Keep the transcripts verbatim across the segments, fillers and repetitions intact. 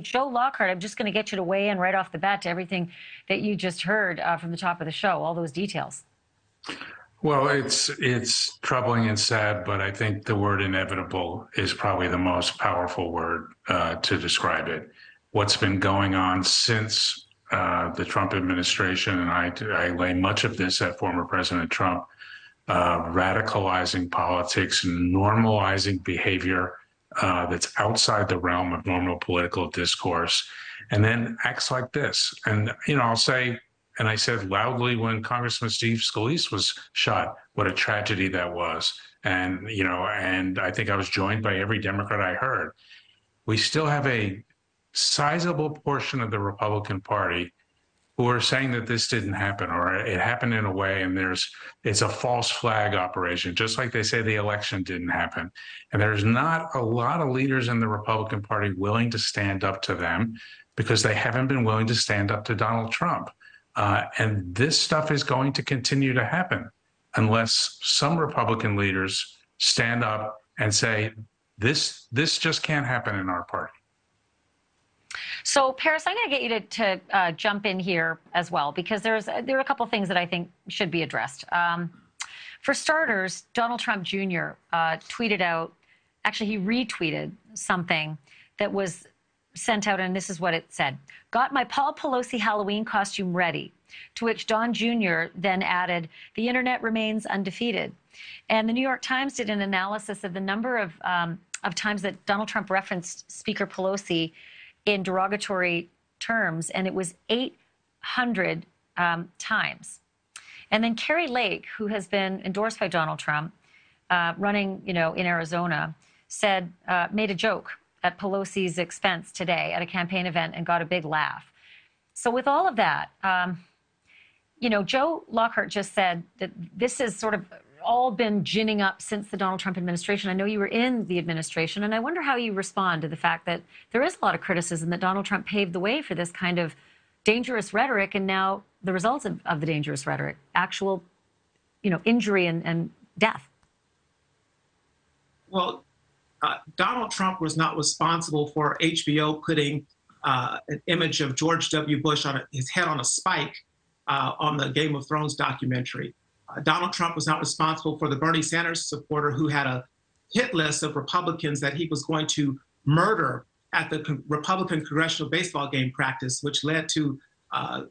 Joe Lockhart, I'm just going to get you to weigh in right off the bat to everything that you just heard uh, from the top of the show, all those details. Well, it's it's troubling and sad, but I think the word inevitable is probably the most powerful word uh, to describe it. What's been going on since uh, the Trump administration, and I, I lay much of this at former President Trump, uh, radicalizing politics, normalizing behavior Uh, that's outside the realm of normal political discourse, and then acts like this. And, you know, I'll say, and I said loudly when Congressman Steve Scalise was shot, what a tragedy that was. And, you know, and I think I was joined by every Democrat I heard. We still have a sizable portion of the Republican Party who are saying that this didn't happen, or it happened in a way, and there's it's a false flag operation, just like they say the election didn't happen. And there's not a lot of leaders in the Republican Party willing to stand up to them, because they haven't been willing to stand up to Donald Trump. Uh, and this stuff is going to continue to happen unless some Republican leaders stand up and say, this, this just can't happen in our party. So, Paris, I'm going to get you to, to uh, jump in here as well, because there's there are a couple of things that I think should be addressed. Um, for starters, Donald Trump Junior Uh, tweeted out, actually, he retweeted something that was sent out, and this is what it said. Got my Paul Pelosi Halloween costume ready, to which Don Junior then added, the Internet remains undefeated. And the New York Times did an analysis of the number of, um, of times that Donald Trump referenced Speaker Pelosi in derogatory terms, and it was eight hundred um, times. And then Carrie Lake, who has been endorsed by Donald Trump, uh, running, you know, in Arizona, said, uh, made a joke at Pelosi's expense today at a campaign event and got a big laugh. So with all of that, um, you know, Joe Lockhart just said that this has sort of all been ginning up since the Donald Trump administration. I know you were in the administration, and I wonder how you respond to the fact that there is a lot of criticism that Donald Trump paved the way for this kind of dangerous rhetoric, and now the results of, of the dangerous rhetoric, actual, you know, injury and, and death. Well, uh, Donald Trump was not responsible for H B O putting uh, an image of George W. Bush on a, his head on a spike uh, on the Game of Thrones documentary. Uh, Donald Trump was not responsible for the Bernie Sanders supporter who had a hit list of Republicans that he was going to murder at the con Republican congressional baseball game practice, which led to uh,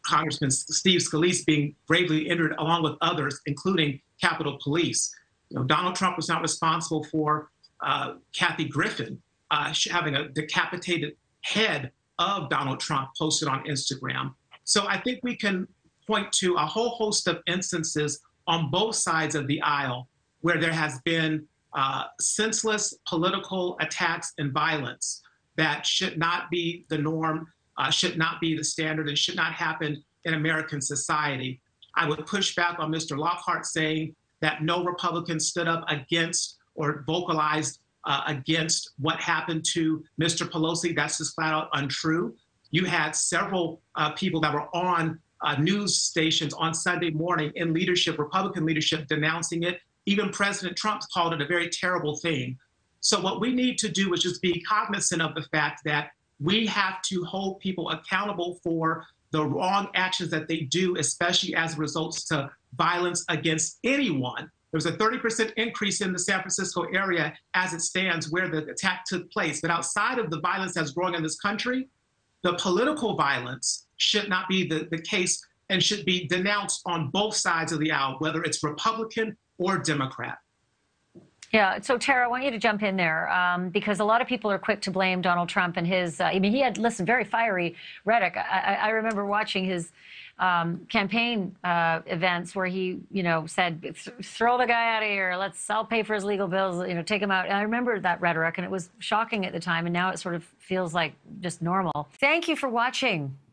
Congressman Steve Scalise being gravely injured, along with others, including Capitol Police. You know, Donald Trump was not responsible for uh, Kathy Griffin uh, having a decapitated head of Donald Trump posted on Instagram. So I think we can point to a whole host of instances on both sides of the aisle where there has been uh, senseless political attacks and violence that should not be the norm, uh, should not be the standard, and should not happen in American society. I would push back on Mister Lockhart saying that no Republican stood up against or vocalized uh, against what happened to Mister Pelosi. That's just flat out untrue. You had several uh, people that were on Uh, news stations on Sunday morning in leadership, Republican leadership, denouncing it. Even President Trump called it a very terrible thing. So what we need to do is just be cognizant of the fact that we have to hold people accountable for the wrong actions that they do, especially as it results to violence against anyone. There was a thirty percent increase in the San Francisco area as it stands where the attack took place. But outside of the violence that's growing in this country, the political violence should not be the, the case and should be denounced on both sides of the aisle, whether it's Republican or Democrat. Yeah, so Tara, I want you to jump in there um, because a lot of people are quick to blame Donald Trump and his, uh, I mean, he had, listen, very fiery rhetoric. I, I remember watching his um, campaign uh, events where he, you know, said, throw the guy out of here, let's, I'll pay for his legal bills, you know, take him out. And I remember that rhetoric, and it was shocking at the time, and now it sort of feels like just normal. Thank you for watching.